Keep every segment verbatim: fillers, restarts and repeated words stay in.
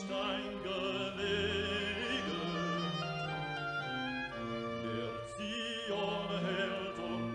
Stein gelegen, der Zion hält und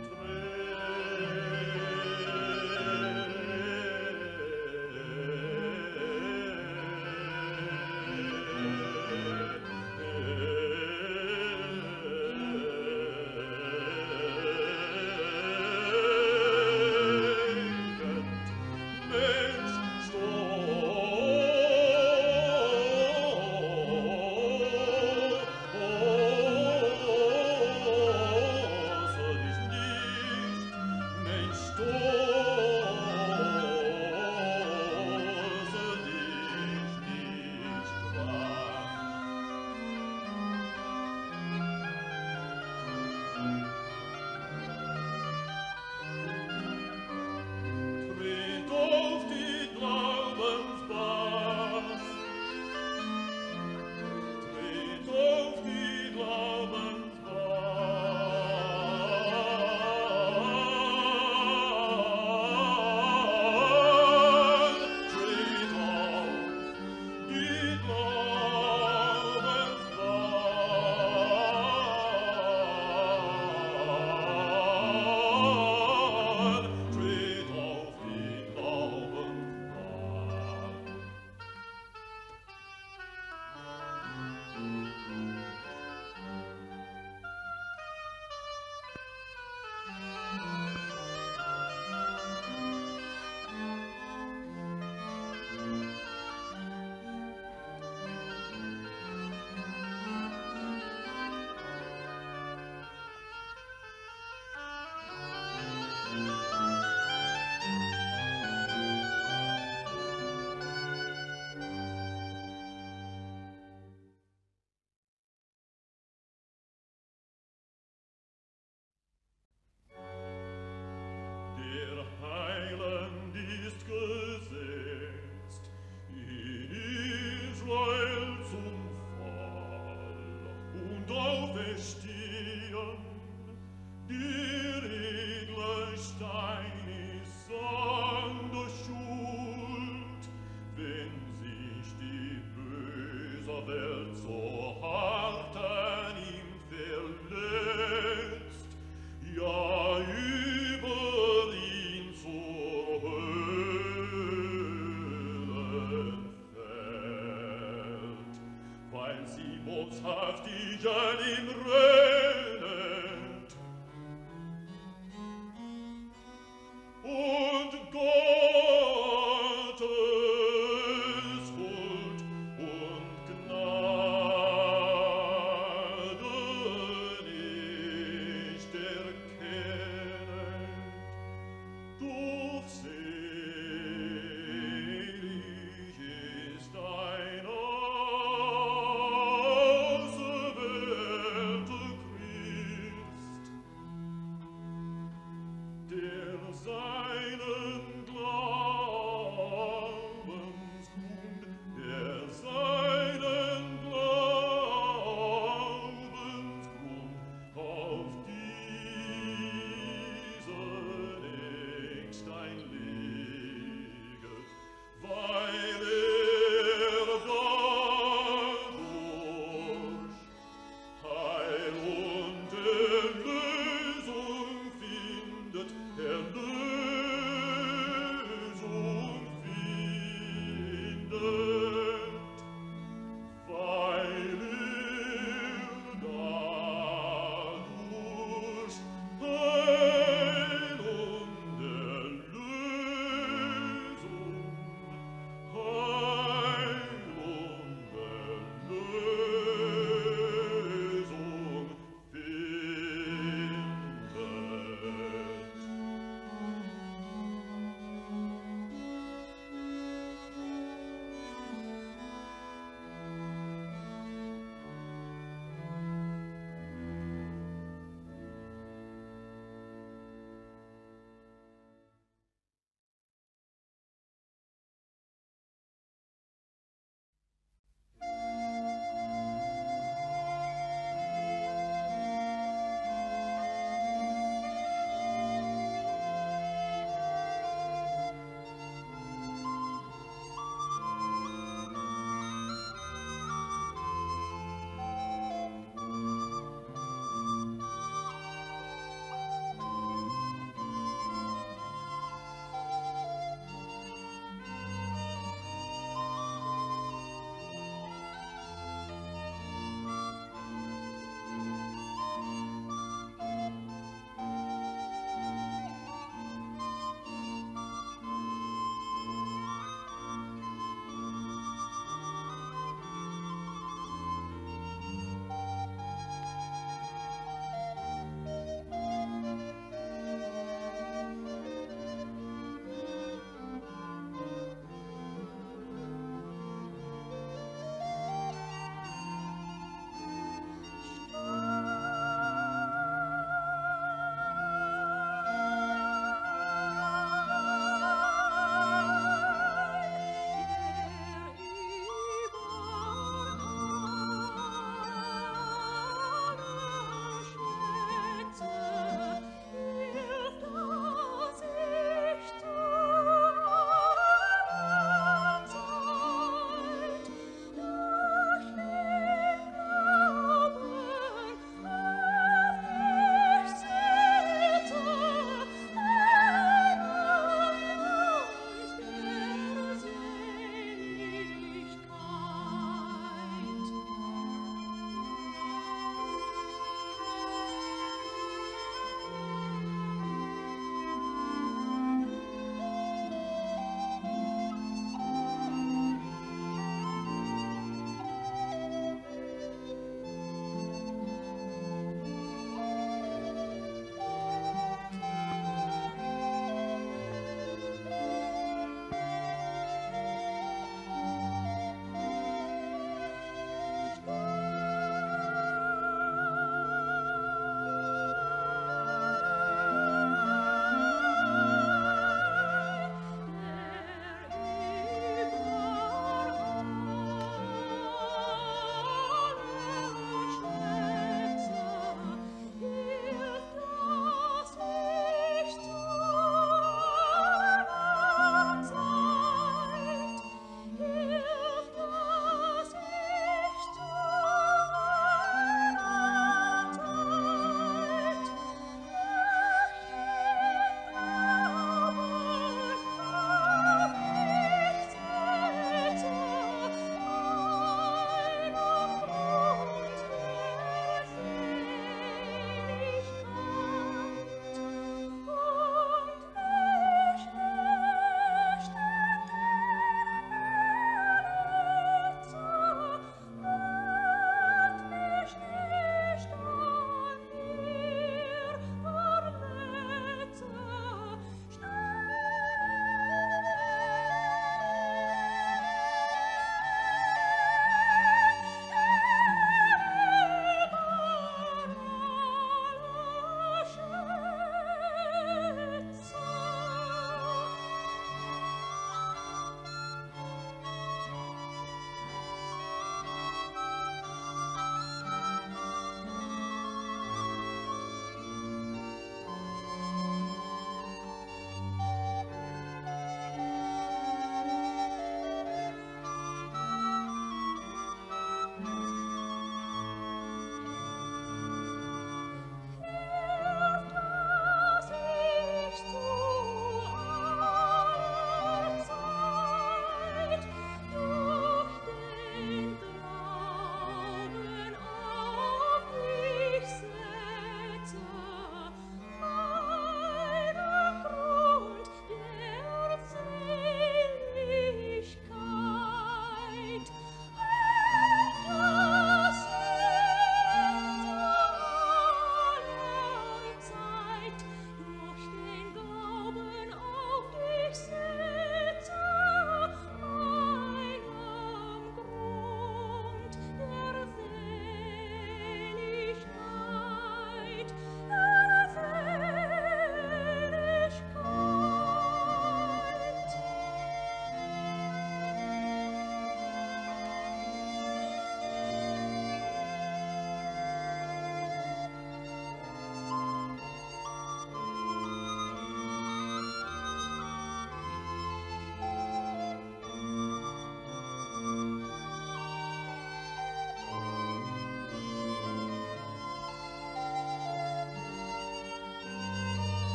Thank you.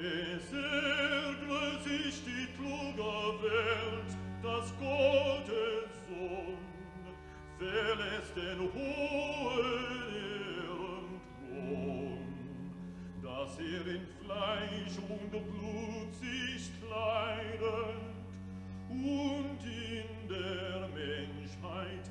Besorgle sich die kluge Welt, das Gottes Sohn, verlässt den hohen Thron, dass er in Fleisch und Blut sich kleidet und in der Menschheit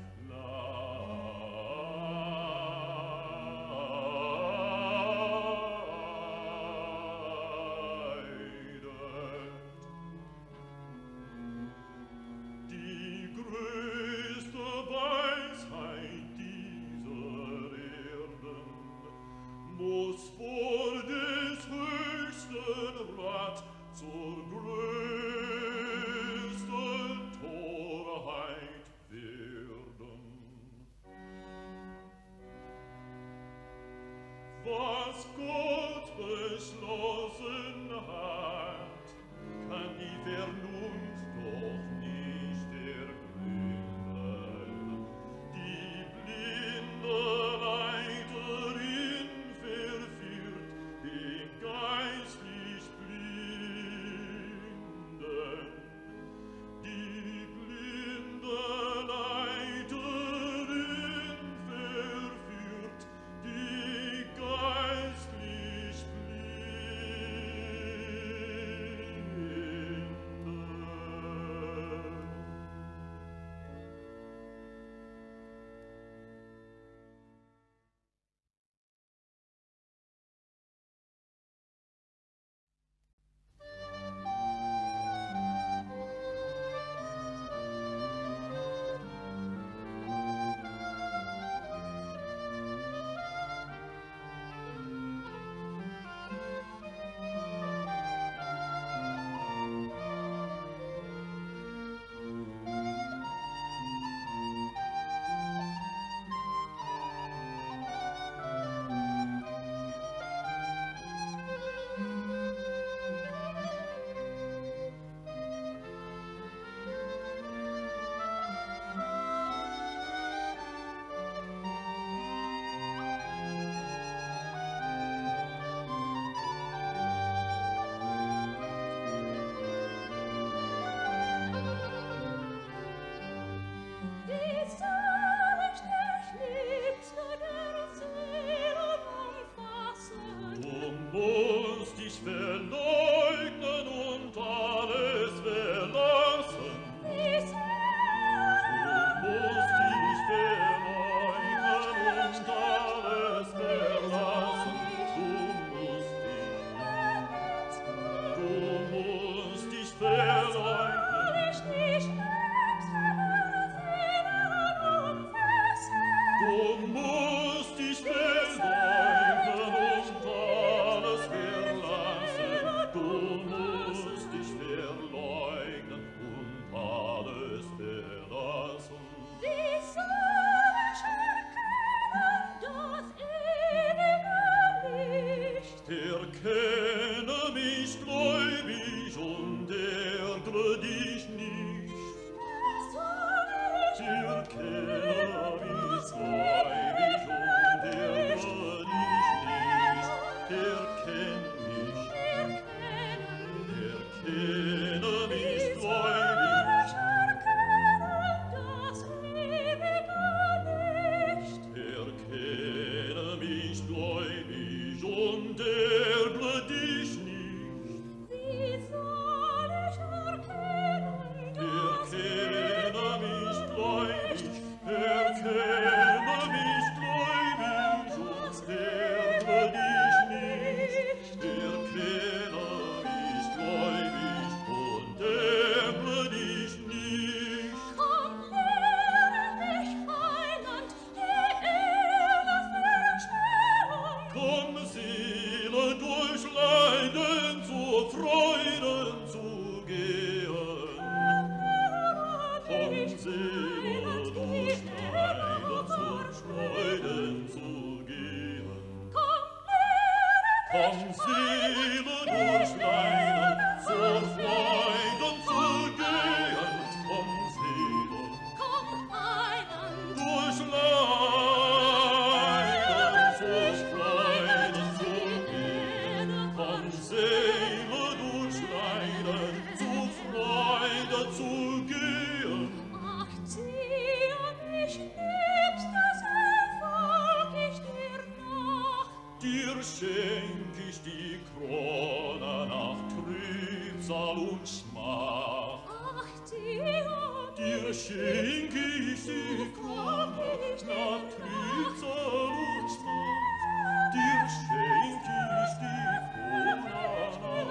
Schicksal uns macht. Ach, Theodor, dir schenke ich die Krone, nach Schicksal uns macht. Dir schenke ich die Krone, nach Schicksal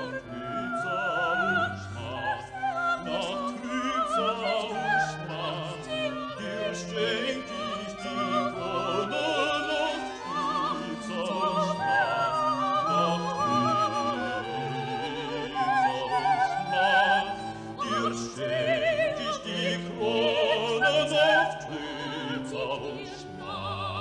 uns macht. Nach Schicksal uns macht. Dir schenke ich die Krone. Steh dich die Krone auf Trübsal und Schmach.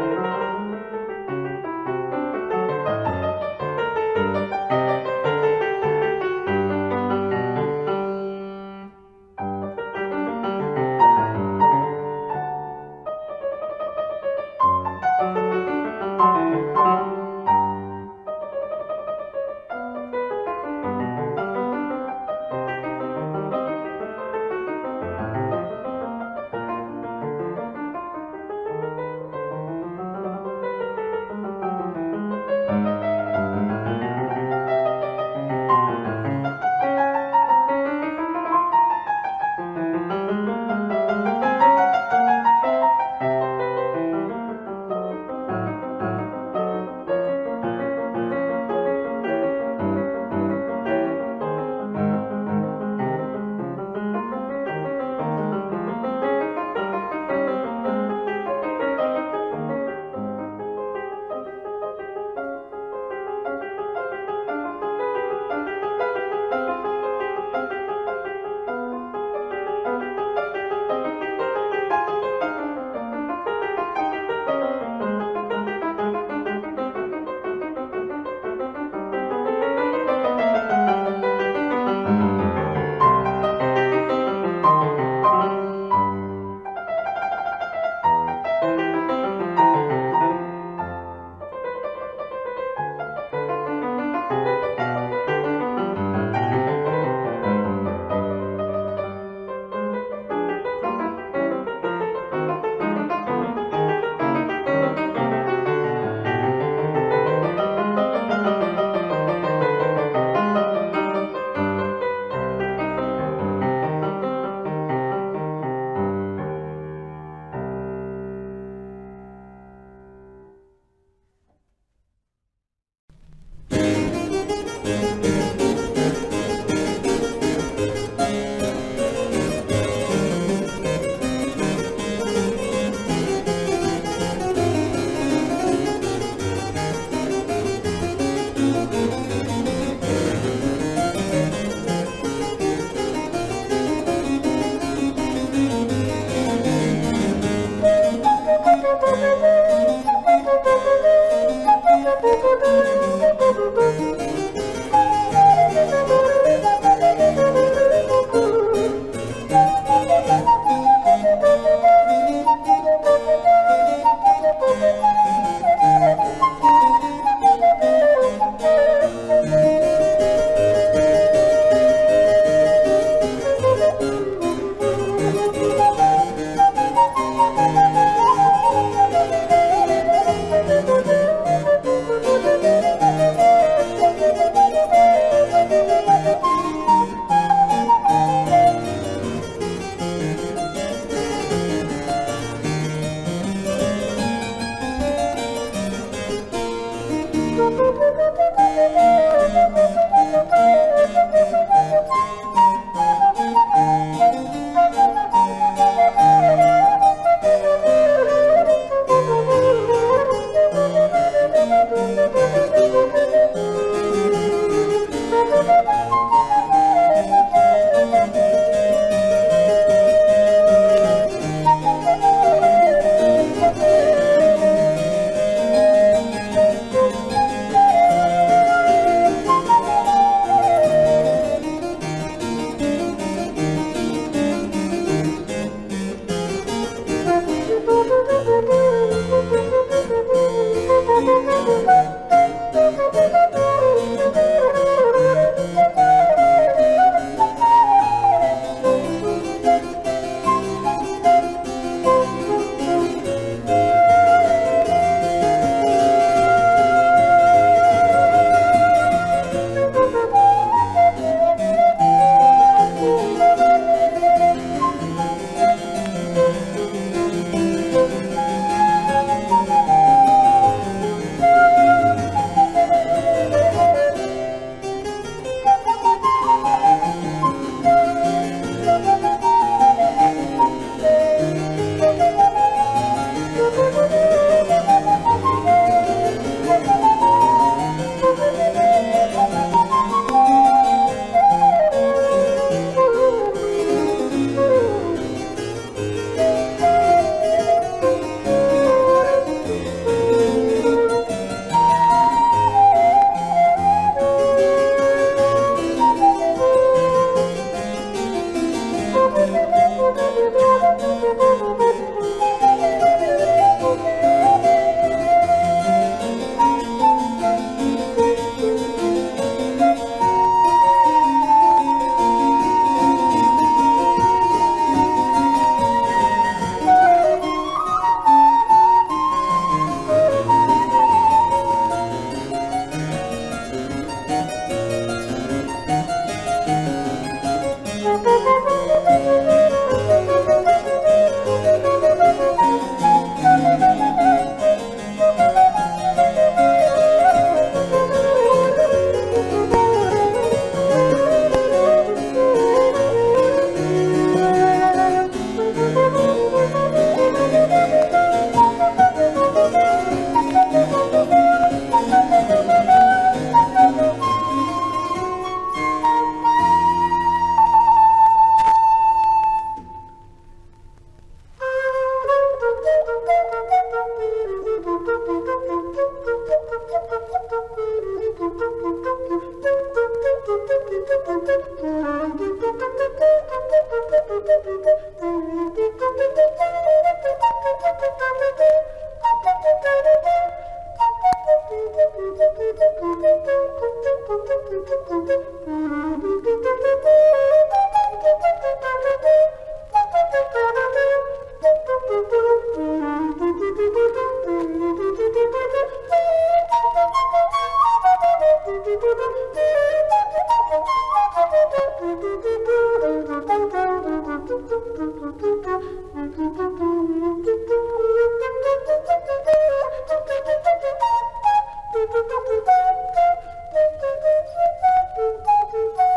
Thank you. Thank you.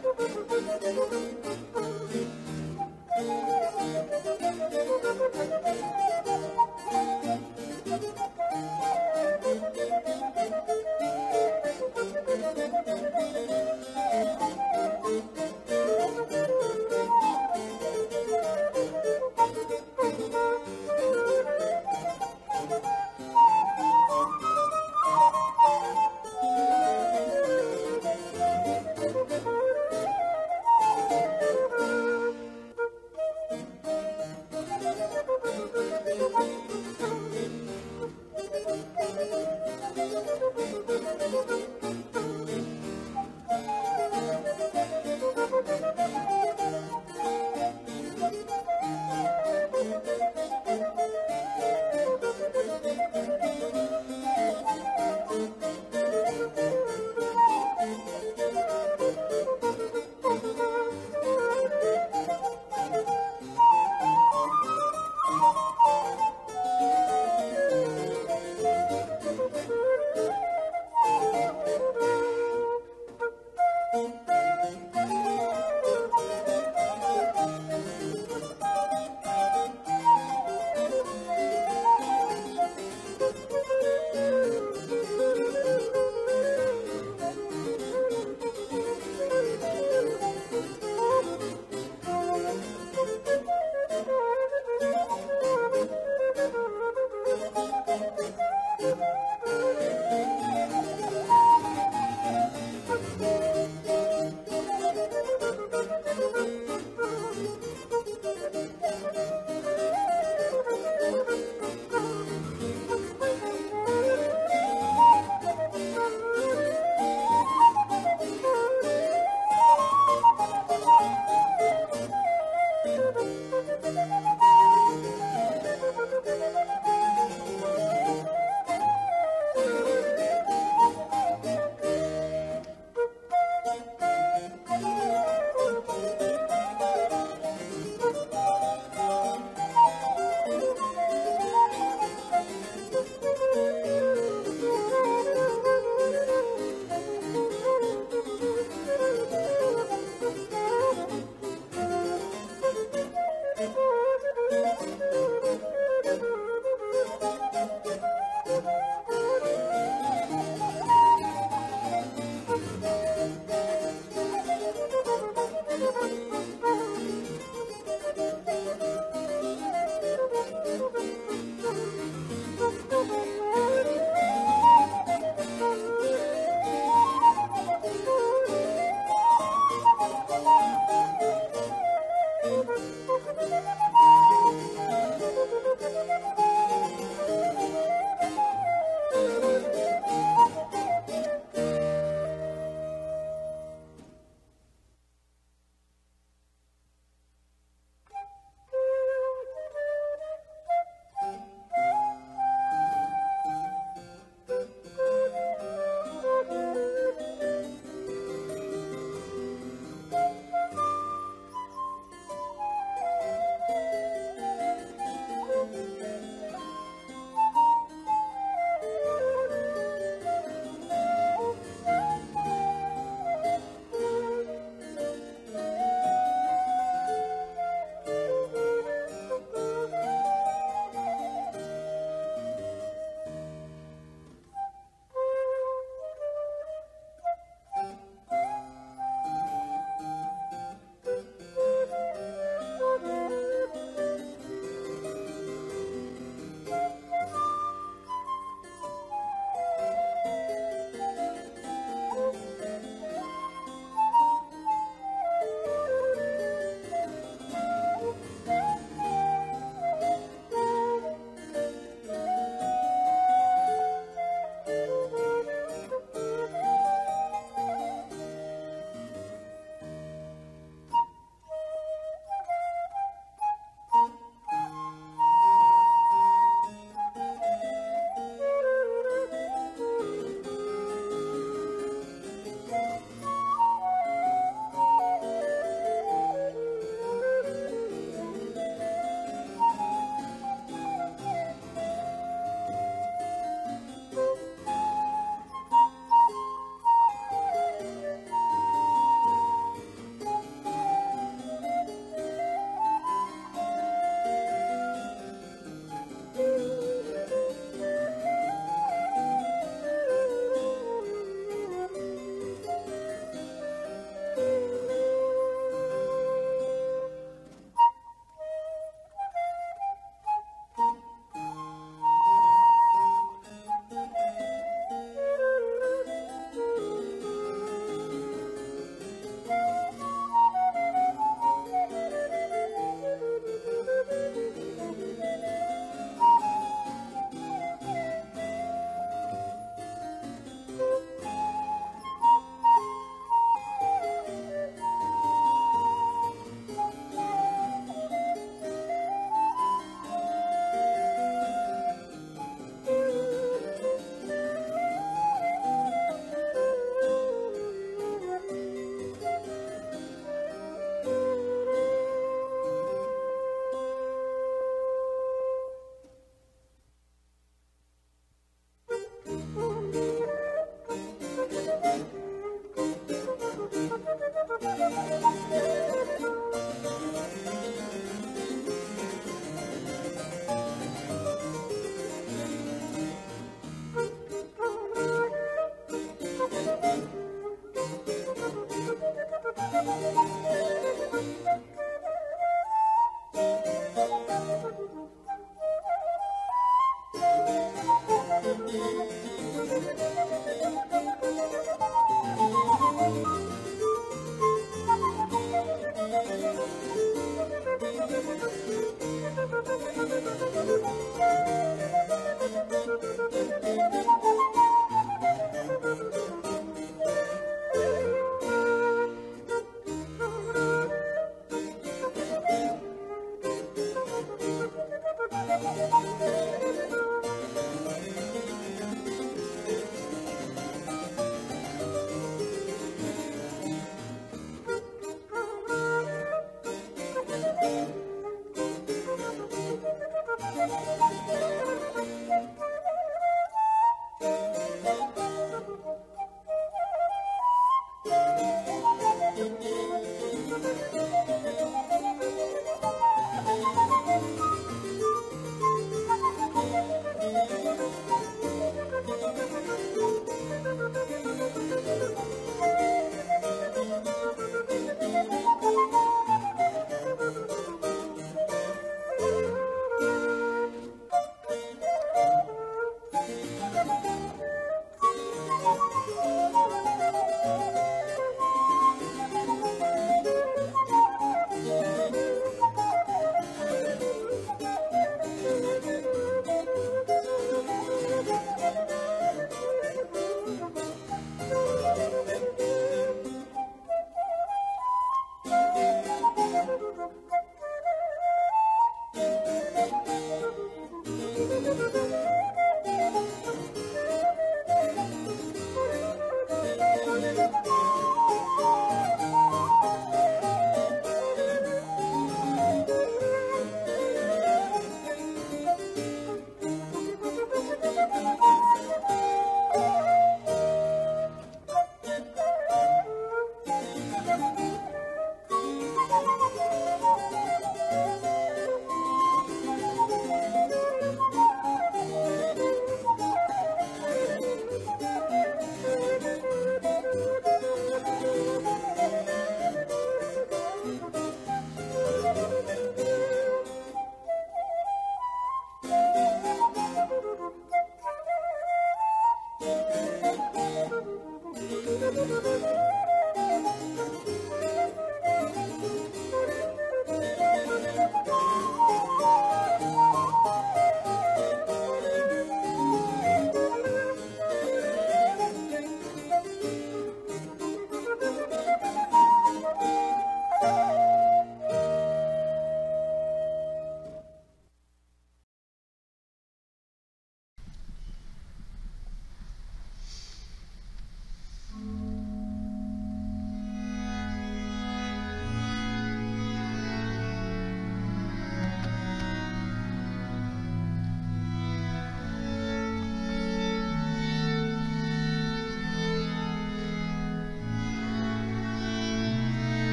We'll be right back. Boop, boop, boop.